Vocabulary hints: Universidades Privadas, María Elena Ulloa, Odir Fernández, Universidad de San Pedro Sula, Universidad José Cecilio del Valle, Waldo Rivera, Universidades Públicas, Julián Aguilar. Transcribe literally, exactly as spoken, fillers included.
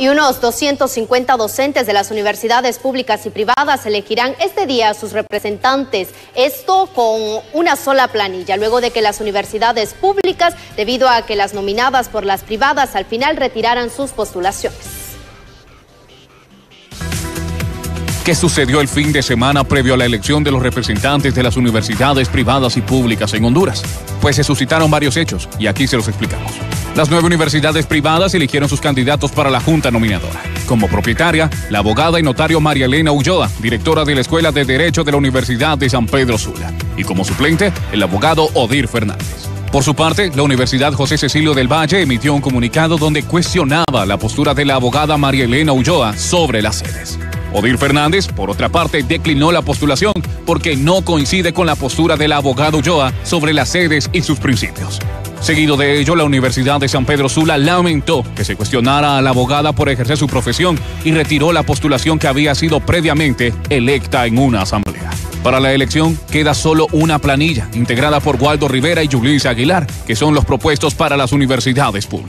Y unos doscientos cincuenta docentes de las universidades públicas y privadas elegirán este día a sus representantes. Esto con una sola planilla, luego de que las universidades públicas, debido a que las nominadas por las privadas al final retiraran sus postulaciones. ¿Qué sucedió el fin de semana previo a la elección de los representantes de las universidades privadas y públicas en Honduras? Pues se suscitaron varios hechos y aquí se los explicamos. Las nueve universidades privadas eligieron sus candidatos para la junta nominadora. Como propietaria, la abogada y notario María Elena Ulloa, directora de la Escuela de Derecho de la Universidad de San Pedro Sula. Y como suplente, el abogado Odir Fernández. Por su parte, la Universidad José Cecilio del Valle emitió un comunicado donde cuestionaba la postura de la abogada María Elena Ulloa sobre las sedes. Odir Fernández, por otra parte, declinó la postulación porque no coincide con la postura del abogado Ulloa sobre las sedes y sus principios. Seguido de ello, la Universidad de San Pedro Sula lamentó que se cuestionara a la abogada por ejercer su profesión y retiró la postulación que había sido previamente electa en una asamblea. Para la elección queda solo una planilla, integrada por Waldo Rivera y Julián Aguilar, que son los propuestos para las universidades públicas.